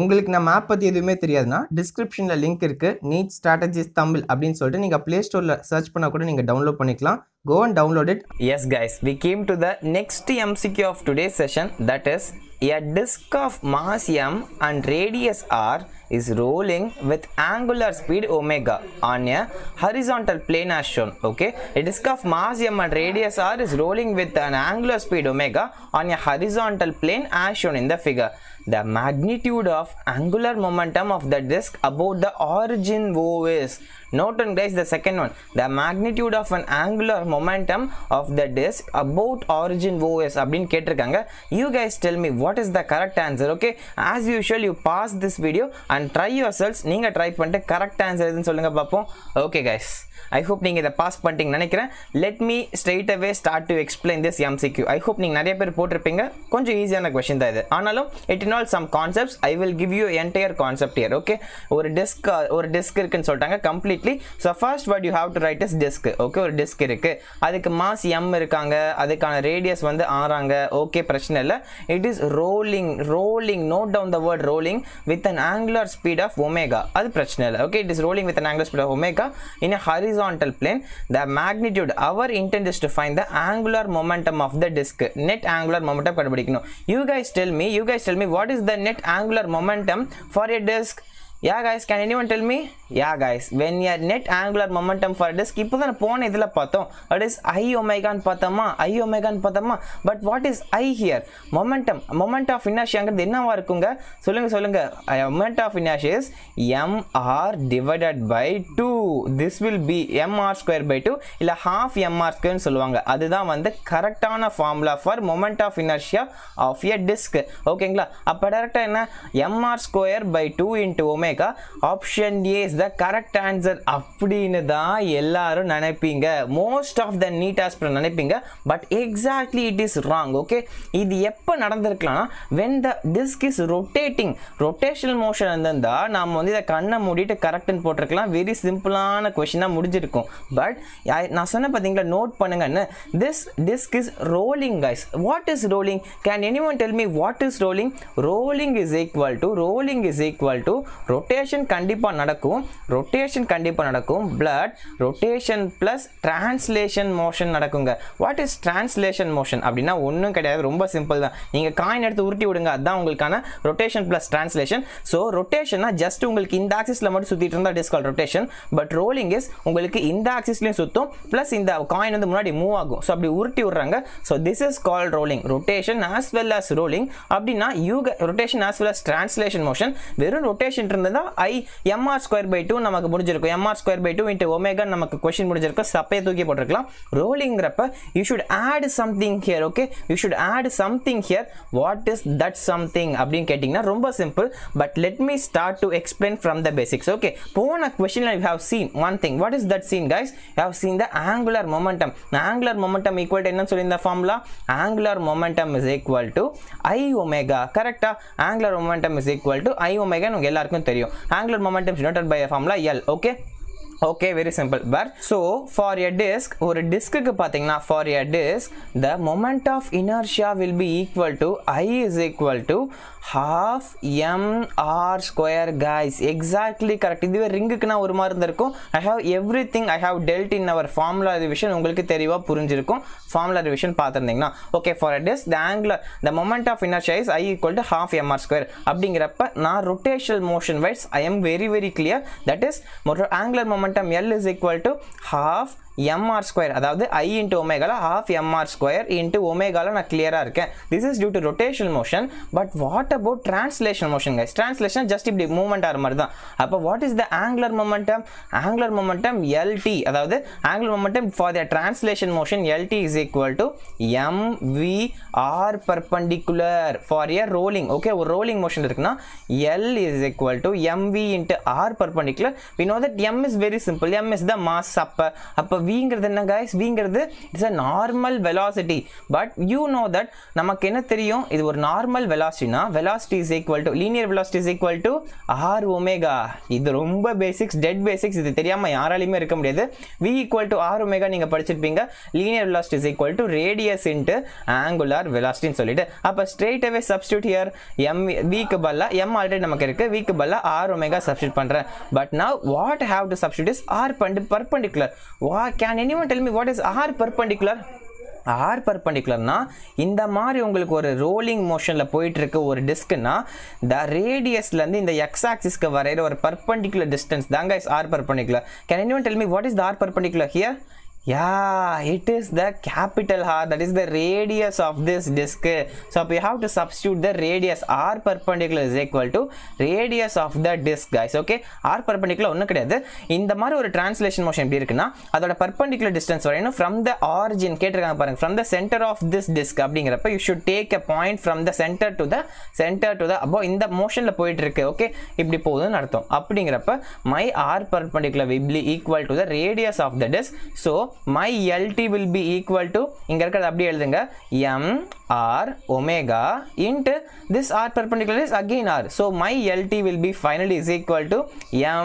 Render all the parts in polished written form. உங்களுக்கு நம்ம ஆப் பத்தி எதுவுமே தெரியாதுன்னா டிஸ்கிரிப்ஷன்ல லிங்க் இருக்கு. நீட் ஸ்ட்ராட்டஜிஸ் தமிழ் அப்படின்னு சொல்லிட்டு நீங்க பிளே ஸ்டோர்ல சர்ச் பண்ணா கூட நீங்க டவுன்லோட் பண்ணிக்கலாம். Go and download it. Yes guys, we came to the next MCQ of today's session, that is a disk of mass m and radius r is rolling with angular speed omega on a horizontal plane as shown. Okay, a disk of mass m and radius r is rolling with an angular speed omega on a horizontal plane as shown in the figure. The magnitude of angular momentum of the disk about the origin O is noted. Guys, the second one, the magnitude of an angular momentum of the disk about origin O is அப்படினு கேட்டிருக்காங்க. You guys tell me what is the correct answer. Okay, as usual you pause this video and try yourselves. நீங்க try பண்ணிட்டு correct answer எதுன்னு சொல்லுங்க பாப்போம். Okay guys, I hope நீங்க இத pass பண்ணிட்டீங்க நினைக்கிறேன். Let me straight away start to explain this MCQ. I hope நீங்க நிறைய பேர் போட்டுருப்பீங்க. கொஞ்சம் ஈஸியான क्वेश्चन தான் இது. ஆனாலும் it involves some concepts. I will give you entire concept here. Okay, ஒரு டிஸ்க் இருக்குன்னு சொல்றாங்க completely. So first what you have to write is disk. Okay, ஒரு டிஸ்க் இருக்கு. அதுக்கு மாஸ் m இருக்காங்க. அதுக்கான ரேடியஸ் வந்து r ஆங்க. ஓகே, பிரச்சனை இல்ல. It is rolling, note down the word rolling with an angular speed of omega. அது பிரச்சனை இல்ல. Okay, it is rolling with an angular speed of omega in a horizontal plane. The magnitude, our intent is to find the angular momentum of the disk. Net angular momentum கண்டுபிடிக்கணும். You guys tell me what is the net angular momentum for a disk? Yeah guys, can anyone tell me? Yeah guys, when your net angular momentum for a disk ipo dhaan pona idhula paathom, that is I omega nu pathama. But what is I here? Moment of inertia enga enna varukunga solunga. Moment of inertia is mr divided by 2. This will be mr square by 2 illa half mr square nu solluvaanga. Adhu dhaan vanda correct ana formula for moment of inertia of a disk. Okay la, appo direct enna mr square by 2 into omega. Option A is the correct answer. அப்படினு தான் எல்லாரும் நினைப்பீங்க. Most of the NEET aspirants நினைப்பீங்க. But exactly it is wrong. Okay, இது எப்ப நடந்துருக்கலாம்? When the disk is rotating, rotational motion இருந்தா நாம வந்து இத கண்ணை மூடிட்டு கரெக்ட்னு போட்டுறலாம். Very சிம்பிளான क्वेश्चनா முடிஞ்சிருக்கும். But நான் சொன்ன பாத்தீங்களா, நோட் பண்ணுங்கன்னு. This disk is rolling guys. What is rolling? Can anyone tell me what is rolling? Rolling is equal to rotation கண்டிப்பா நடக்கும் blood rotation plus translation motion நடக்குங்க. What is translation motion அப்படினா ஒண்ணும் கிடையாது, ரொம்ப சிம்பிள் தான். நீங்க காயின் எடுத்து உருட்டி விடுங்க, அதான் உங்களுக்கான rotation plus translation. So rotationனா just உங்களுக்கு இந்த ஆக்சிஸ்ல மட்டும் சுத்திட்டு இருந்தா டிஸ்க் கால் rotation. But rolling is உங்களுக்கு இந்த ஆக்சிஸ்லயும் சுத்தும் plus இந்த காயின் வந்து முன்னாடி மூவ் ஆகும். So அப்படி உருட்டி விடுறாங்க. So this is called rolling. Rotation as well as rolling அப்படினா rotation as well as translation motion. வெறும் rotation இருந்ததா I mr square by 2 நமக்கு முடிஞ்சிருக்கும். mr square by 2 into omega நமக்கு क्वेश्चन முடிஞ்சிருக்கும். சப்பைய தூக்கி போட்டுறலாம். ரோலிங்ங்கறப்ப you should add something here. Okay, you should add something here. What is that something அப்படி கேட்டிங்கனா ரொம்ப simple. But let me start to explain from the basics. Okay, போன क्वेश्चनல you have seen one thing. What is that seen guys? You have seen the angular momentum. Angular momentum equal to என்னன்னு சொல்லி இந்த formula, angular momentum is equal to I omega. கரெக்ட்டா? angular momentum is equal to I omega னு எல்லாரும் தெரியும். Angular momentum is denoted by a formula L. Okay, okay, very simple. But so for a disk, ஒரு டிஸ்க்குக்கு பாத்தீங்கன்னா for a disk the moment of inertia will be equal to I is equal to half mr square guys. Exactly correct. இதுவே ரிங்குக்கு நான் ஒரு மாதிரி இருந்திருக்கும். I have everything, I have dealt in our formula revision. உங்களுக்கு தெரியவா புரிஞ்சிருக்கும், formula revision பார்த்திருந்தீங்கன்னா. Okay, for a disk the angular, the moment of inertia is I equal to half mr square. அப்படிங்கறப்ப நான் rotational motion wise I am very clear, that is angular moment L is equal to half mr square. அதாவது I into omega ல half mr square into omega ல நான் clear-ஆ இருக்கேன். This is due to rotational motion. But what about translation motion guys? Translation just இப்படி movement ஆற மாதிரி தான். அப்ப what is the angular momentum? Angular momentum LT, அதாவது angular momentum for the translation motion LT is equal to mvr perpendicular for a rolling. Okay, ஒரு rolling motion இருக்குன்னா L is equal to mv into r perpendicular. We know that m is very simple. M is the mass. அப்ப vங்கிறது என்ன guys, vங்கிறது it's a normal velocity, but you know that நமக்கு என்ன தெரியும், இது ஒரு normal velocity னா velocity is equal to linear velocity is equal to r omega. இது ரொம்ப basics, dead basics, இது தெரியாம யாராலயுமே இருக்க முடியாது. v equal to r omega நீங்க படிச்சிருப்பீங்க. linear velocity is equal to radius into angular velocity ன்னு சொல்லிட்டு அப்ப straight away substitute here m v க்கு பதிலா m ஆல்ரெடி நமக்கு இருக்கு, v க்கு பதிலா r omega substitute பண்றேன். But now what I have to substitute is r perpendicular. Can anyone tell me what is r perpendicular? R perpendicular na இந்த மாதிரி உங்களுக்கு ஒரு ரோலிங் மோஷன்ல போயிட்டு இருக்க ஒரு டிஸ்க்னா the radiusல இருந்து இந்த x axis க்கு வரையிற ஒரு perpendicular distance தான் guys r perpendicular. Can anyone tell me what is the r perpendicular here? Yeah, it is the capital R, that is the radius of this disc. So we have to substitute the radius. R perpendicular is equal to radius of the disc guys. Okay, R perpendicular ஒண்ணு கிடையாது. இந்த மாதிரி ஒரு translation motion எப்படி இருக்குன்னா அதோட perpendicular distance வரையணும் from the origin. கேட்டிருக்காங்க பாருங்க, from the center of this disc அப்படிங்கறப்ப you should take a point from the center to the அப்போ இந்த மோஷன்ல போயிட்டு இருக்கு. ஓகே, இப்படி போகுதுன்னு அர்த்தம். அப்படிங்கறப்ப my R perpendicular will be equal to the radius of the disc. So my LT will be equal to இங்க இருக்கிறது அப்படியே எழுதுங்க m r omega into this r perpendicular is again r. So my LT will be finally is equal to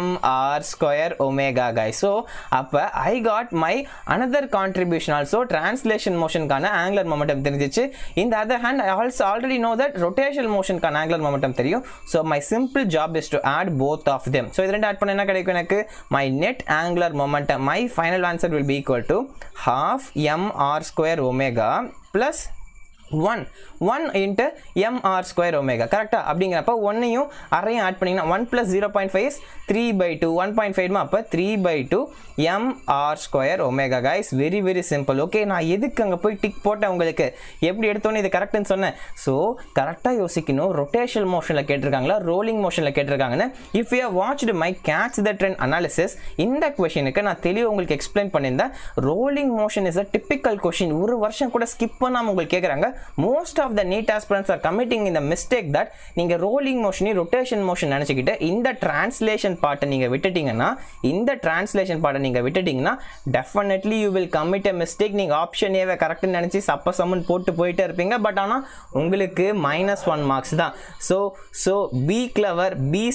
m r square omega guys. So அப்ப I got my another contribution also, translation motion கான angular momentum தெரிஞ்சிச்சு. In the other hand I also already know that rotational motion கான angular momentum தெரியும். So my simple job is to add both of them. So இது ரெண்டு add பண்ண என்ன கிடைக்கும் எனக்கு, my net angular momentum. My final answer will be equal to half m r square omega plus 1 into m r square omega. Correct ah? அப்படிங்கறப்ப 1 ஐயும் அரையும் add பண்ணீங்கன்னா 1 + 0.5 is 3/2. 1.5 மா அப்ப 3/2 m r square omega guys. Very very simple. Okay, நான் எதுக்கு அங்க போய் tick போட்டேன், உங்களுக்கு எப்படி எடுத்தோன்னு இது கரெக்ட்னு சொன்னேன். சோ கரெக்ட்டா யோசிக்கணும். ரொட்டேஷனல் மோஷன்ல கேட்டிருக்காங்களா ரோலிங் மோஷன்ல கேட்டிருக்காங்கன்னு. If you have watched my catch the trend analysis, இந்த क्वेश्चनக்கு நான் தெளிவா உங்களுக்கு எக்ஸ்பிளைன் பண்ணியிருந்தேன். Rolling motion is a typical question. ஒரு வருஷம் கூட ஸ்கிப் பண்ணாம உங்களுக்கு கேக்குறாங்க. Most of the NEET aspirants are committing in the mistake that நீங்க rolling motion rotation motion நினைச்சிக்கிட்டு இந்த translation part நீங்க விட்டுட்டீங்கன்னா definitely you will commit a mistake. நீங்க option A கரெக்ட் நினைச்சி சப்ப சம்மன் போட்டு போயிட்டே இருப்பீங்க. பட் ஆனா உங்களுக்கு -1 marks தான். So be clever, be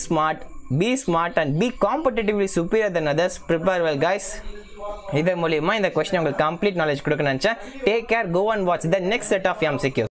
smart, and be competitively superior than others. Prepare well guys. இதே மூலமா இந்த क्वेश्चन உங்களுக்கு கம்ப்ளீட் knowledge கொடுக்கணும் நினைச்சேன். Take care, go and watch the next set of MCQs.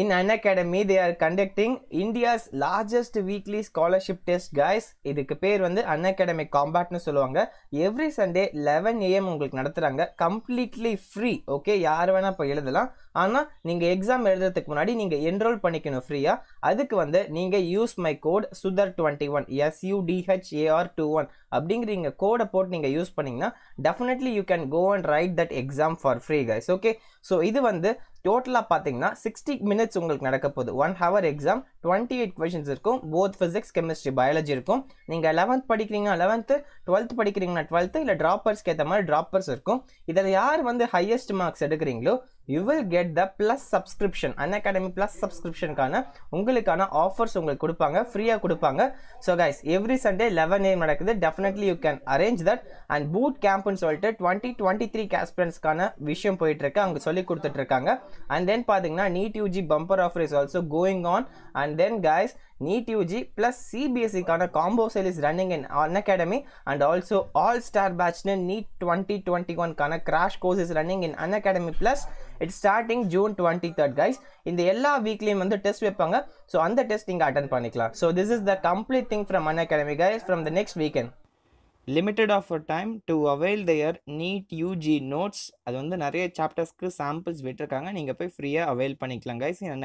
In Unacademy they are conducting India's largest weekly scholarship test guys. இதுக்கு பேர் வந்து Unacademy combat னு சொல்லுவாங்க. Every Sunday 11 AM உங்களுக்கு நடத்துறாங்க, completely free. Okay, யார் வேணா போய் எழுதலாம். ஆனா நீங்க எக்ஸாம் எழுதுறதுக்கு முன்னாடி நீங்க என்ரோல் பண்ணிக்கணும் ஃப்ரீயா. அதுக்கு வந்து நீங்க use my code SUDHAR21 SUDHAR21 அப்படிங்கறீங்க கோடை போட்டு நீங்க யூஸ் பண்ணீங்கன்னா definitely you can go and write that exam for free guys. Okay, so இது வந்து டோட்டலா பாத்தீங்கன்னா 60 minutes உங்களுக்கு நடக்க போகுது. 1 hour exam, 28 questions இருக்கும். both physics, chemistry, biology இருக்கும். நீங்க 11th படிக்கிறீங்க 11th, 12th படிக்கிறீங்க 12th, இல்ல droppers கேத்த மாதிரி droppers இருக்கும். இதல யார் வந்து highest marks எடுக்கறீங்களோ you will get the plus subscription. Unacademy plus subscription கான உங்களுக்கான offers உங்களுக்கு கொடுப்பாங்க, ஃப்ரீயா கொடுப்பாங்க. So guys, every Sunday 11 AM நடக்குது. Definitely you can arrange that. And boot camp னு சொல்லிட்டு 2023 aspirants கான விஷயம் போயிட்டு இருக்கு, அவங்க சொல்லி கொடுத்துட்டு இருக்காங்க. And then பாத்தீங்கன்னா NEET UG bumper offer is also going on. And then guys, NEET UG plus CBSE கான combo sale is running in Unacademy. And also all star batch NEET 2021 கான crash course is running in Unacademy plus. It's starting June 23rd guys. இந்த எல்லா வீக்லயும் வந்து test வைப்பாங்க. So அந்த test நீங்க attend பண்ணிக்கலாம். So this is the complete thing from Unacademy guys from the next weekend. Limited offer time to avail their NEET UG notes. அது வந்து நிறைய சாப்டர்ஸ்க்கு சாம்பிள்ஸ் விட்டுருக்காங்க, நீங்க போய் ஃப்ரீயா அவைல் பண்ணிக்கலாம் guys.